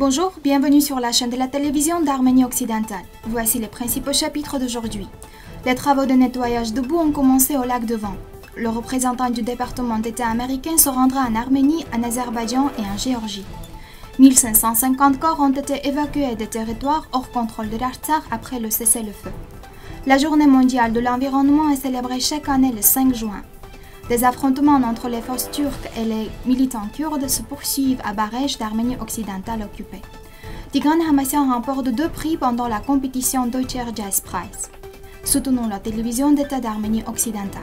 Bonjour, bienvenue sur la chaîne de la télévision d'Arménie occidentale. Voici les principaux chapitres d'aujourd'hui. Les travaux de nettoyage de boue ont commencé au lac de Van. Le représentant du département d'État américain se rendra en Arménie, en Azerbaïdjan et en Géorgie. 1550 corps ont été évacués des territoires hors contrôle de l'Artsakh après le cessez-le-feu. La journée mondiale de l'environnement est célébrée chaque année le 5 juin. Des affrontements entre les forces turques et les militants kurdes se poursuivent à Baghesh d'Arménie occidentale occupée. Tigran Hamasyan remporte 2 prix pendant la compétition Deutscher Jazzpreis. Soutenons la télévision d'État d'Arménie occidentale.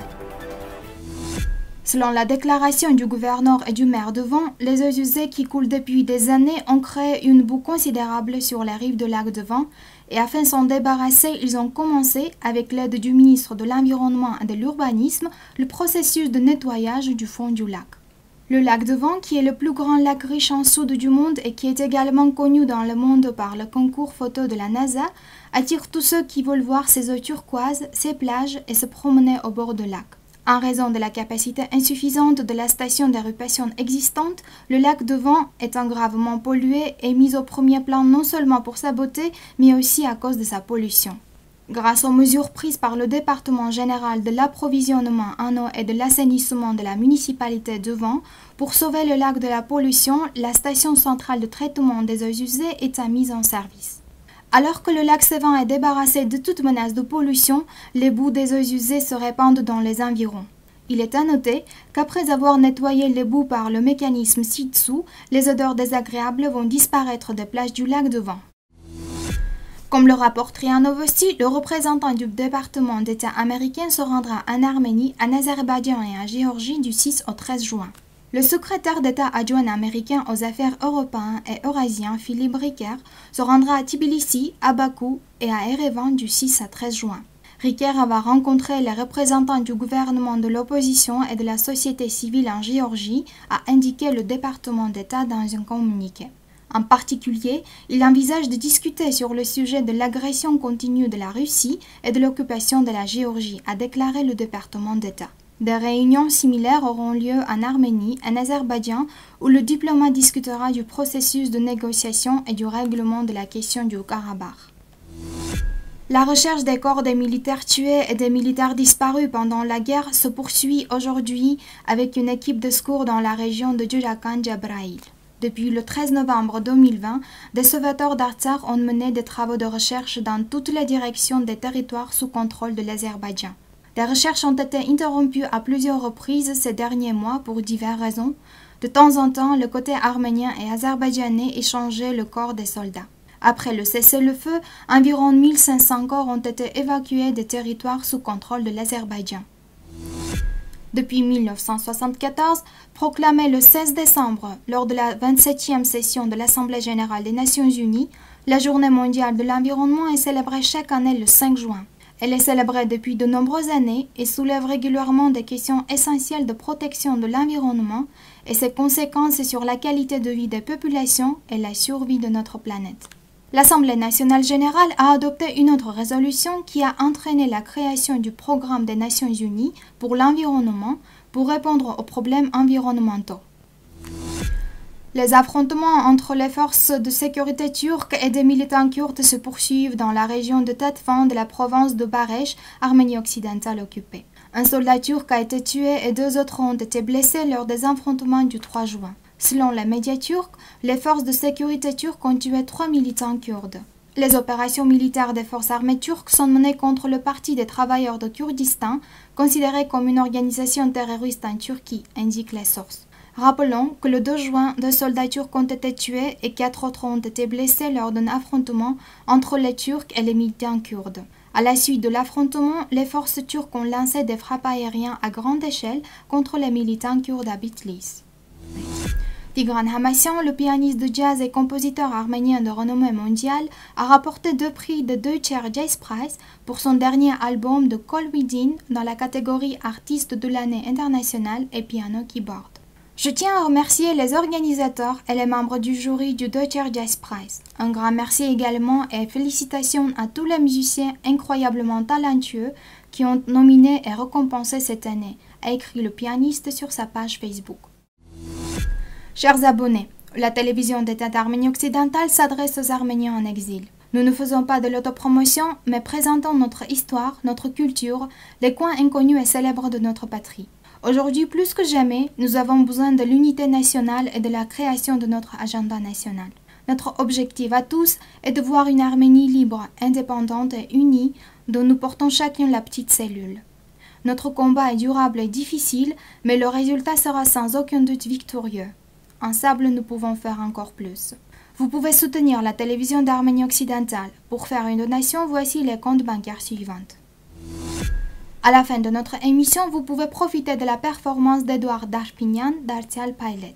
Selon la déclaration du gouverneur et du maire de Van, les eaux usées qui coulent depuis des années ont créé une boue considérable sur les rives du lac de Van et afin de s'en débarrasser, ils ont commencé, avec l'aide du ministre de l'Environnement et de l'Urbanisme, le processus de nettoyage du fond du lac. Le lac de Van, qui est le plus grand lac riche en soude du monde et qui est également connu dans le monde par le concours photo de la NASA, attire tous ceux qui veulent voir ses eaux turquoises, ses plages et se promener au bord du lac. En raison de la capacité insuffisante de la station d'éruption existante, le lac de Van étant gravement pollué est mis au premier plan non seulement pour sa beauté, mais aussi à cause de sa pollution. Grâce aux mesures prises par le département général de l'approvisionnement en eau et de l'assainissement de la municipalité de Van, pour sauver le lac de la pollution, la station centrale de traitement des eaux usées est mise en service. Alors que le lac Sevan est débarrassé de toute menace de pollution, les boues des eaux usées se répandent dans les environs. Il est à noter qu'après avoir nettoyé les boues par le mécanisme ci-dessous, les odeurs désagréables vont disparaître des plages du lac de Van. Comme le rapporte Tigran Hamasyan, le représentant du département d'État américain se rendra en Arménie, en Azerbaïdjan et en Géorgie du 6 au 13 juin. Le secrétaire d'État adjoint américain aux affaires européennes et eurasiennes, Philippe Ricker, se rendra à Tbilissi, à Bakou et à Erevan du 6 à 13 juin. Ricker va rencontrer les représentants du gouvernement de l'opposition et de la société civile en Géorgie, a indiqué le département d'État dans un communiqué. En particulier, il envisage de discuter sur le sujet de l'agression continue de la Russie et de l'occupation de la Géorgie, a déclaré le département d'État. Des réunions similaires auront lieu en Arménie, en Azerbaïdjan, où le diplomate discutera du processus de négociation et du règlement de la question du Haut-Karabakh. La recherche des corps des militaires tués et des militaires disparus pendant la guerre se poursuit aujourd'hui avec une équipe de secours dans la région de Djurakan-Jabraïl. Depuis le 13 novembre 2020, des sauveteurs d'Artsakh ont mené des travaux de recherche dans toutes les directions des territoires sous contrôle de l'Azerbaïdjan. Les recherches ont été interrompues à plusieurs reprises ces derniers mois pour diverses raisons. De temps en temps, le côté arménien et azerbaïdjanais échangeait le corps des soldats. Après le cessez-le-feu, environ 1500 corps ont été évacués des territoires sous contrôle de l'Azerbaïdjan. Depuis 1974, proclamé le 16 décembre lors de la 27e session de l'Assemblée générale des Nations unies, la Journée mondiale de l'environnement est célébrée chaque année le 5 juin. Elle est célébrée depuis de nombreuses années et soulève régulièrement des questions essentielles de protection de l'environnement et ses conséquences sur la qualité de vie des populations et la survie de notre planète. L'Assemblée nationale générale a adopté une autre résolution qui a entraîné la création du programme des Nations Unies pour l'environnement pour répondre aux problèmes environnementaux. Les affrontements entre les forces de sécurité turques et des militants kurdes se poursuivent dans la région de Tatvan de la province de Baghesh, Arménie occidentale occupée. Un soldat turc a été tué et 2 autres ont été blessés lors des affrontements du 3 juin. Selon les médias turcs, les forces de sécurité turques ont tué 3 militants kurdes. Les opérations militaires des forces armées turques sont menées contre le Parti des travailleurs de Kurdistan, considéré comme une organisation terroriste en Turquie, indiquent les sources. Rappelons que le 2 juin, 2 soldats turcs ont été tués et 4 autres ont été blessés lors d'un affrontement entre les Turcs et les militants kurdes. À la suite de l'affrontement, les forces turques ont lancé des frappes aériennes à grande échelle contre les militants kurdes à Bitlis. Tigran Hamasyan, le pianiste de jazz et compositeur arménien de renommée mondiale, a rapporté 2 prix de Deutscher Jazzpreis pour son dernier album de Call Within dans la catégorie Artiste de l'année internationale et Piano Keyboard. Je tiens à remercier les organisateurs et les membres du jury du Deutscher Jazzpreis. Un grand merci également et félicitations à tous les musiciens incroyablement talentueux qui ont nominé et récompensé cette année, a écrit le pianiste sur sa page Facebook. Chers abonnés, La télévision d'État arménien occidental s'adresse aux Arméniens en exil. Nous ne faisons pas de l'autopromotion, mais présentons notre histoire, notre culture, les coins inconnus et célèbres de notre patrie. Aujourd'hui, plus que jamais, nous avons besoin de l'unité nationale et de la création de notre agenda national. Notre objectif à tous est de voir une Arménie libre, indépendante et unie, dont nous portons chacun la petite cellule. Notre combat est durable et difficile, mais le résultat sera sans aucun doute victorieux. Ensemble, nous pouvons faire encore plus. Vous pouvez soutenir la télévision d'Arménie occidentale. Pour faire une donation, voici les comptes bancaires suivants. À la fin de notre émission, vous pouvez profiter de la performance d'Edouard Darpignan d'Artial Pailet.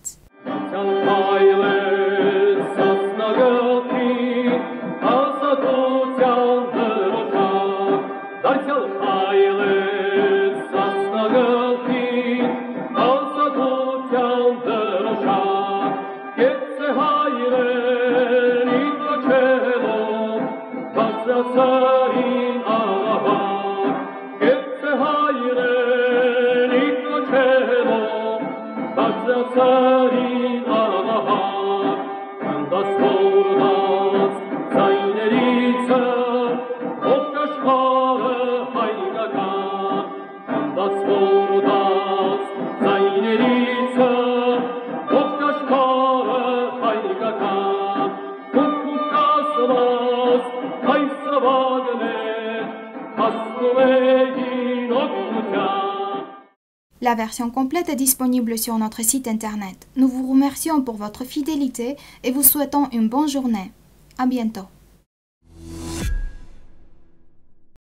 La version complète est disponible sur notre site internet. Nous vous remercions pour votre fidélité et vous souhaitons une bonne journée. À bientôt.